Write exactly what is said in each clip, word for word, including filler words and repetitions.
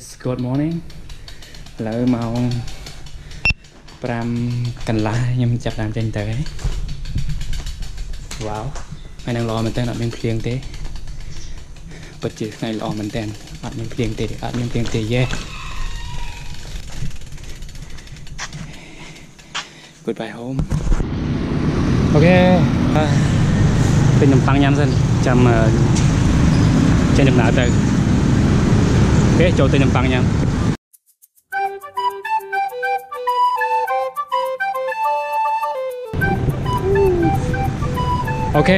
It's good morning. លើមកប្រាំកន្លះខ្ញុំចាប់តាមចេញទៅហើយ Wow ហើយនឹងល្អមែនតើអត់មានភ្លៀងទេពិតជាថ្ងៃល្អមែនតើអត់មានភ្លៀងទេអត់មានភ្លៀងទេ Yeah Goodbye home. Okay ពេញនំប៉័ងញ៉ាំសិនចាំចេញដំណើរទៅ Okay ចូលទៅនំប៉័ងញ៉ាំ Ok,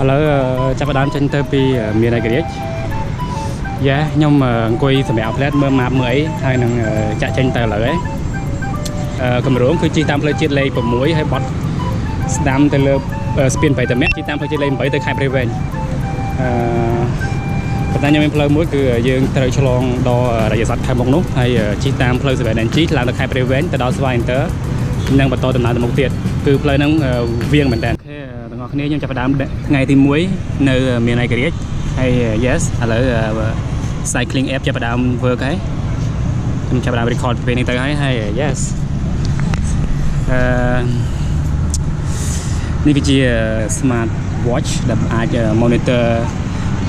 ở chắc đám chân tới vì miền này cái giá nhưng mà quay sẽ mẹo flat mơ mạp mới hay là chạy chân tới lợi ấy cầm rốn cứ chi tam lên chiếc lây của muối hay bọt đám tới lơ spin phải tầm mét chi tam lên chiếc lên bởi tới khai preven và nhau em plơ muối cứ dương tới cho lon đo đại sạch khai một nút hay chi tam plơ sẽ đánh chít làm được khai preven từ đó sẽ vào tới năng bật to tầm nào tầm một tiệt cứ play năng viên mình đèn. Này nhưng chặt đám ngày thì muối nơi miền này cái hay yes à lỡ cycling app chặt đám vừa cái chặt đám record về này tới hay hay yes này cái gì smart watch đập ai monitor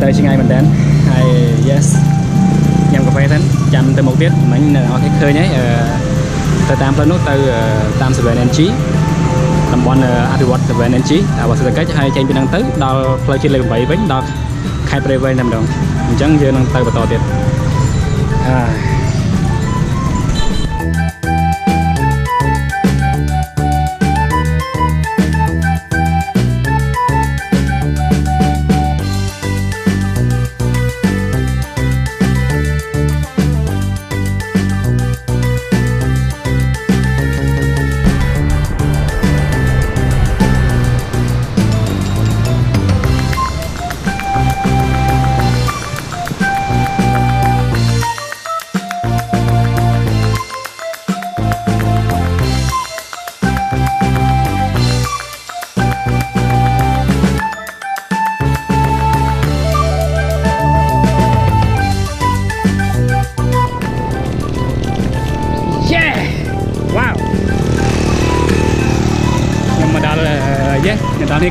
Tới trên ngày mình đến hay yes nhằm cà phê đến chăm tới một tiết mình nói cái khơi nhé tới tam tới nút tới tam sẽ về nên trí tầm bọn Adiwat sẽ về nên trí là bọn sẽ kết hai trên năng tới đo play trên lên bảy bánh đo khai prevay nằm đồng mình chẳng dưa năng tới và to tiệt à. Này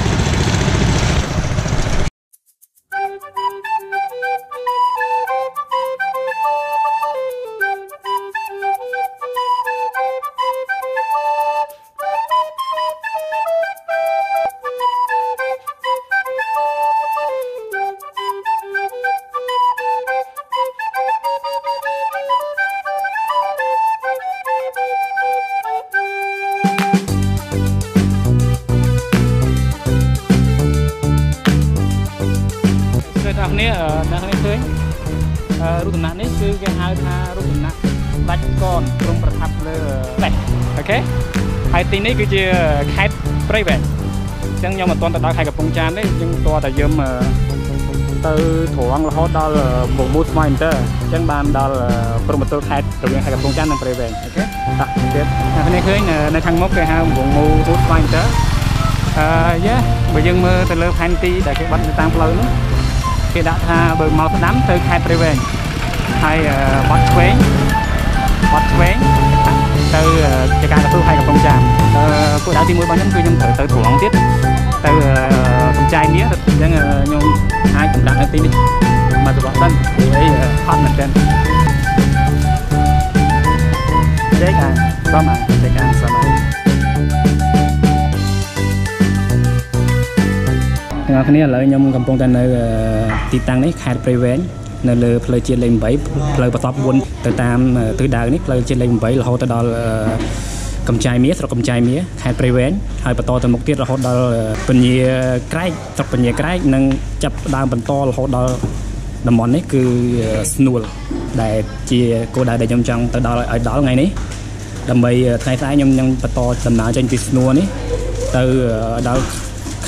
คือทางนี้เออทางนี้คือรูปหน้านี้คือแกหาหารูปหน้าบัดก่อนลงประทับเลยแบบโอเคไอตีนี้คือจะขายไปแบบจังยอมมาตอนตัดต่อขายกับปงจานได้จังตัวแต่ยืมtừ thủ ăn là hot đó là một bút mine đó chẳng bàn đó là promoter hai tự nhiên hai cặp công trắng đang về về ok à biết à hôm nay cưới là nay thằng mốc cái ha một bút mine đó à yeah bởi dân mơ từ lâu hai tí để cái bánh tăng lớn khi đã tha bởi màu tám từ hai về về hai bát quế bát quế từ cái cái là hai cặp công trắng cô đã đi mua bánh nhắm tôi nhắm thử từ thủ ăn tiếp từ con trai mía đang nhung ai cũng đặt tin đi mà tụi bạn thân để phát mặt trên đấy cả ba mà đấy cả sáu mà ngày hôm nay là nhung cầm phong trần ở tít tăng đấy khai prevent là lời lời chia lên bảy lời bắt top bốn từ tam từ đào đấy lời chia lên bảy là hậu từ đó cầm chai mía, rồi cầm chai mía, khai prevent, hai bờ to từ một tiết là hốt đó phần gì cái, tập phần gì cái nâng chập đang phần to là hốt đó là món đấy cứ snow để chia cô đại để nhom trong từ đó ở đó ngày đấy làm bầy khai thái nhom nhom bờ to tầm nào trên cái snow đấy từ đó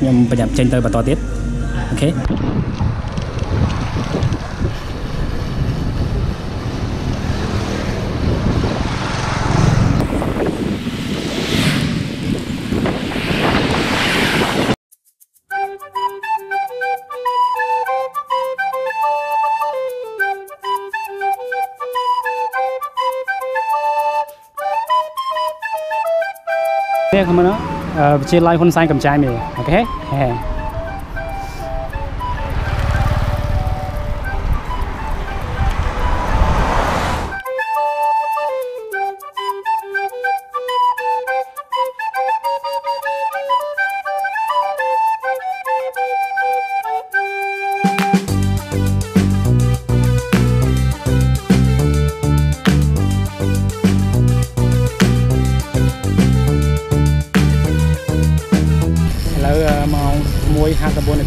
nhưng phải nhập trên tôi và to tiếp ok đây không nó chia lai con sai cầm chai mình ok yeah. Hạt tập bốn này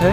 Thế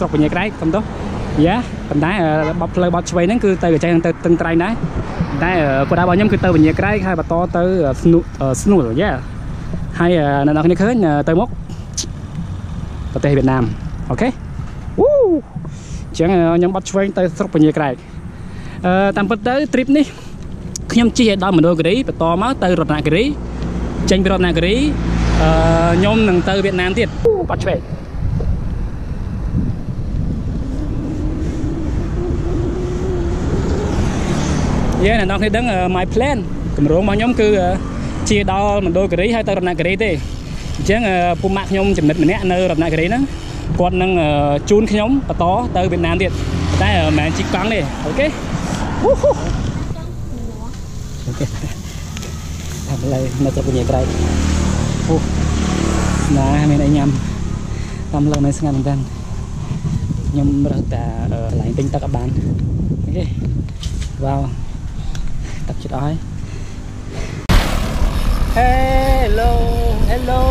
sọc và nhiều cái không tốt giá tầm đá bọc lời bọt xoay nó cứ từ trái từ từng tay đấy đây của đã bao nhiêu cứ từ và nhiều cái hai bà to từ snu rồi giá hay là nó như thế từ mốc và tây Việt Nam ok chẳng nhóm bọt xoay từ sọc và nhiều cái tạm bớt tới trip đi nhóm chia đo mình đôi cái đấy và to máu từ rột này cái đấy tranh rột này cái đấy nhôm nâng từ Việt Nam tiệt bắt về yeah là nó khi đứng my plan cầm rốn bao nhóm cứ chia đo mình đôi cái đấy hai tờ rập nạc cái đấy chứ phụ mạng nhôm chấm nứt mình nè nơi rập nạc cái đấy đó còn nâng chun cái nhóm và tó từ Việt Nam tiệt đây là mẹ chỉ cắn đi ok ok Mulai macam punya berai. Oh, nah, main ayam. Tamlang main sengan bang. Nhom berada lại bên ta các bạn. Okay, vào tập chút oi. Hello, hello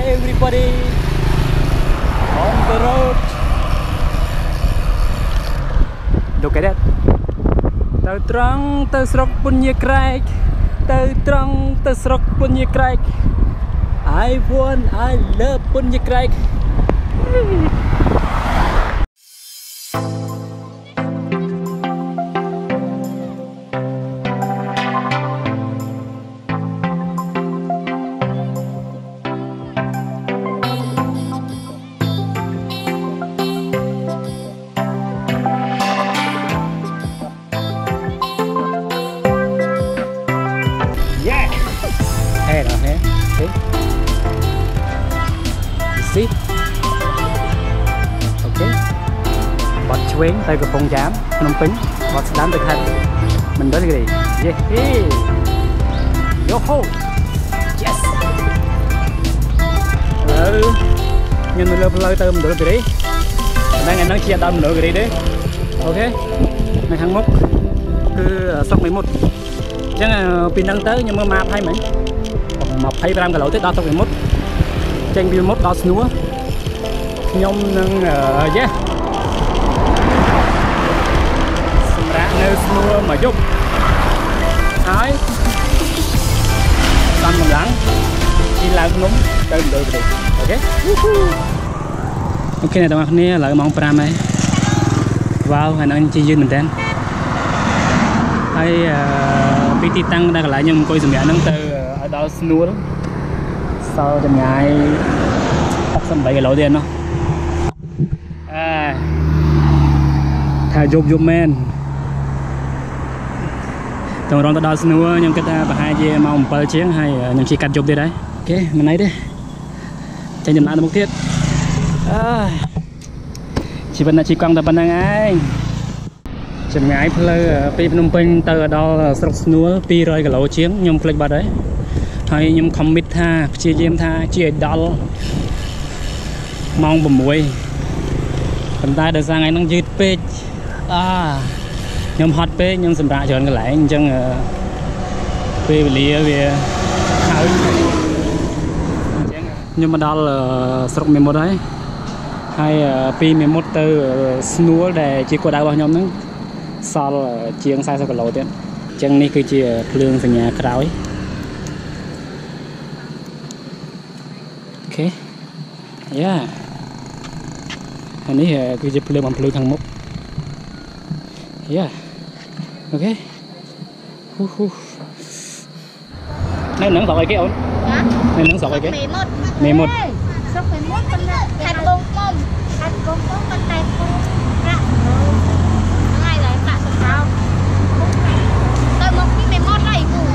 everybody on the road. Look at that. Tàu trăng, tàu sọc bún nhẹ crack. Tàu trăng, tàu sọc bún nhẹ crack. I want, I love bún nhẹ crack. Tới Cà Phong Chám, Phnom Penh, bọt đám thực hành. Mình tới cái gì? Yeah. Yeah. Yo ho. Yes. Ừ. Nhìn mình lơ tới mình được cái gì? Đang ngày nói chia tâm được cái gì đấy. Ok. Mình thằng mốc cứ sóc mấy mốt. Chắc là pin đang tới nhưng mà map hay mấy. Mọc hay ram cả lỗ tới đó sóc mấy mốt. Tranh view mốt đó snúa. Nhom nâng yeah. Mưa mà giúp thái tâm mình lắng đi làm núng từ từ từ ok ok này tao mặc nè lại mong pram ấy vào hành anh chị dương mình tên hay bị ti tăng đang lại nhưng coi dùm mẹ nắng từ ở đó snua sau từng ngày tập xong bảy cái lỗ tiền nó à thà giúp giúp men tầm rong ta đo xin nữa nhưng cái ta hai dây màu một chiến hay những chi cắt chụp đi đấy ok mình lấy đi chạy nhầm lại một tiết à. Chỉ bên là chỉ con ta bên đang ai chừng ngái plei pi Phnom Penh từ đo sọc núa pi rơi cả lỗ chiến nhung plei ba đấy hay nhung commit tha chia dêm tha chia đo mong bầm muối phần tai đời sang ngày đang dứt page à nhóm hot pé nhóm sầm rạ chọn cái lại chăng về lìa về hái nhưng mà đó là sọc mềm một đấy hay pi mềm một từ snúa để chỉ có đào bao nhóm nữa sau là chiang sai sau cái lỗ tiền chăng này cứ chỉ lương từ nhà cày ok yeah anh ấy cứ chỉ lương bằng lương thằng mốc yeah ok hú hú này nắng sọc ai kéo này nắng sọc ai kéo mẹ một sọc mẹ một con hạt bông bông hạt bông bông con tay bông rạ ngày đấy bạn sọc sao tôi một cái mẹ một này cũng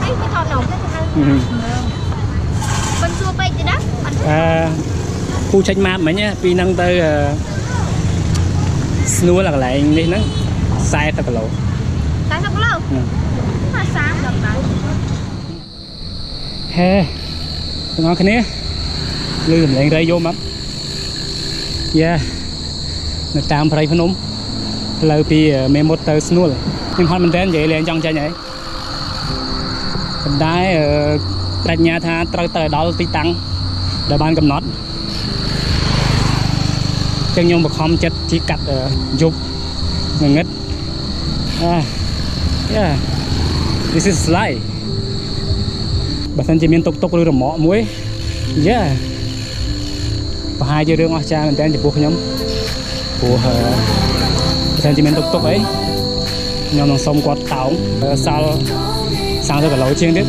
thấy cái thò nòng cái thằng con xua bay thì đó à khu tranh ma mấy nhá vì năng tới snua là lại đi nắng sai thật lâu sai thật lâu mà sáng được đấy he ngon cái này lư lệnh rây vô mắm yeah nó tam rây phnom lơ pi mẹ một tờ snul nhưng hot mình tên vậy liền trong chơi nhảy mình đái đặt nhà tha trâu tờ đó tí tăng để ban cầm nót chân nhung bậc hom chết chỉ cắt dục ngừng ít. Ah, yeah, this is life. Bản chỉ miền tục tục rồi mỏ muối, yeah. Và hai chơi đường ở cha mình đang chỉ buộc nhóm, buộc bản chỉ miền tục tục ấy, nhóm đồng sông quạt tàu, sao sáng rồi cả lối chiêng đấy,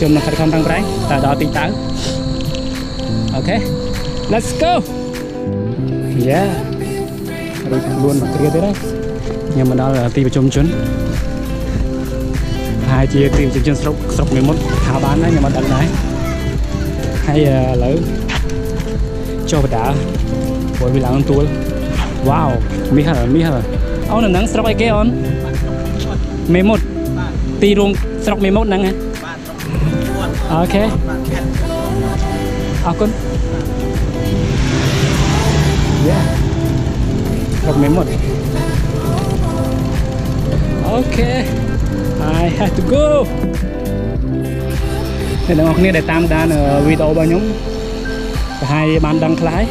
chôm là phải không tăng trái, tại đó tinh táo. Okay, let's go. Yeah, rồi luôn mặt kia thế đấy. Nhưng mà đó là tìm chung chuyến hai chia tìm chung chuyến sốc sốc người mốt thả bán đấy nhưng mà đặt đấy hay uh, lỡ cho vật đã bởi vì là con tuôn wow mi hở mi hở ông là nắng sốc ai kia on mê một ti rung สระมีมดนั่งไงโอเคเอาคุณสระมีมดโอเค I have to go เดี๋ยวน้องคนนี้ได้ตามการวิดีโอบ้านยงให้บ้านดังคล้าย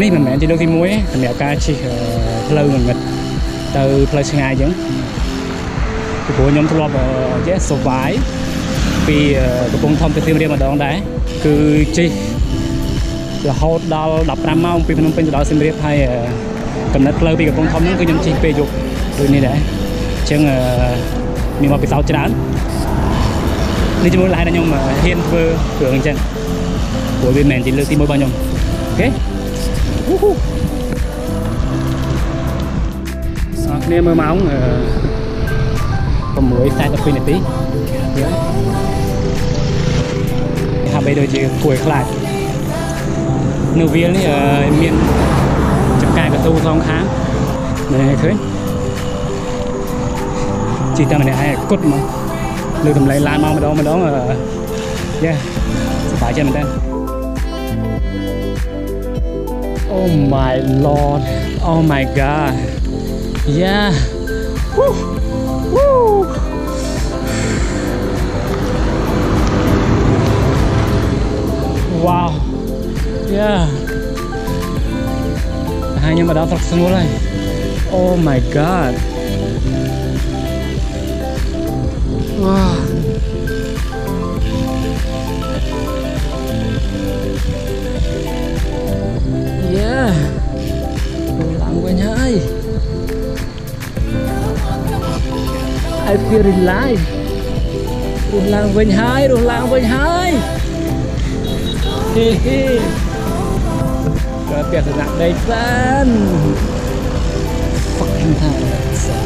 นี่มันแม่ที่เราที่มุ้ยแม่ก็ชีเล่าเงินเงินเตอเพลย์ชงายยังผัวย้อมทะเลาะเยอะสบายปีกระปุกทอมจะเตรียมเรียนมาดองได้คือชีเราหดดาวดับน้ำเมาปีพนมเป็นดาวเซมเรียบให้กำนัดเล่าปีกระปุกทอมนั้นก็ยังชีไปจุกดูนี่ได้เชิงมีมาปีสาวจานนี่จะมุ้ยลายนะยงมาเฮียนเฟอร์เผื่อกันเช่นผัวเป็นแม่ที่เราที่มุ้ยบ้านยงโอเคเนี่ยมือมาองผมมือใส่ตะคุยหนึ่งทีทำไปโดยจีกล้วยคลายเนื้อเวียนนี่เมียนจับกายประตูสองข้างเนี่ยคือจีตามันเนี่ยให้กดมั้งเลือดมันไหลลานมองมาดองมาดองเนี่ยสบายใจมันได้Oh my lord, oh my god, yeah, woo, woo. Wow, yeah. Hanya pada truk semula. Oh my god. Wow.I feel alive รุนแรงเว้นหายรุนแรงเว้นหายเฮ้เฮ้ก็เปลี่ยนสถานะได้สั้นฟังท่า